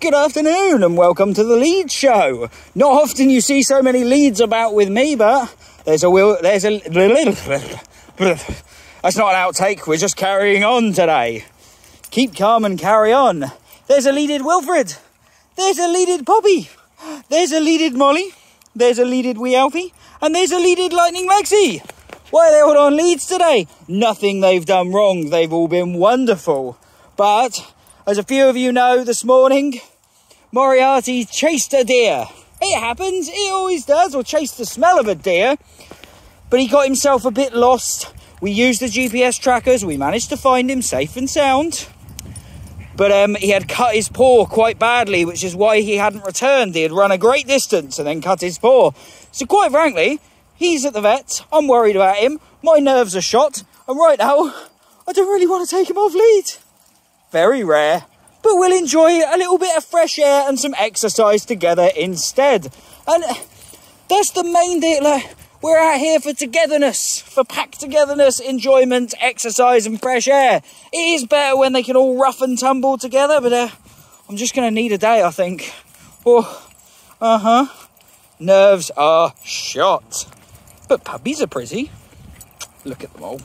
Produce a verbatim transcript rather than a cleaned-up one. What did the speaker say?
Good afternoon and welcome to the Leeds Show. Not often you see so many leads about with me, but there's a will, there's a little. That's not an outtake, we're just carrying on today. Keep calm and carry on. There's a leaded Wilfred. There's a leaded Poppy. There's a leaded Molly. There's a leaded Wee Alfie. And there's a leaded Lightning Maxi. Why are they all on leads today? Nothing they've done wrong. They've all been wonderful. But as a few of you know, this morning, Moriarty chased a deer. It happens, it always does, or chased the smell of a deer. But he got himself a bit lost. We used the G P S trackers, we managed to find him safe and sound. But um, he had cut his paw quite badly, which is why he hadn't returned. He had run a great distance and then cut his paw. So quite frankly, he's at the vet, I'm worried about him, my nerves are shot, and right now, I don't really want to take him off lead. Very rare, but we'll enjoy a little bit of fresh air and some exercise together instead. And that's the main thing, like, we're out here for togetherness, for pack togetherness, enjoyment, exercise and fresh air. It is better when they can all rough and tumble together, but uh, I'm just going to need a day, I think. Oh, uh-huh. Nerves are shot. But puppies are pretty. Look at them all.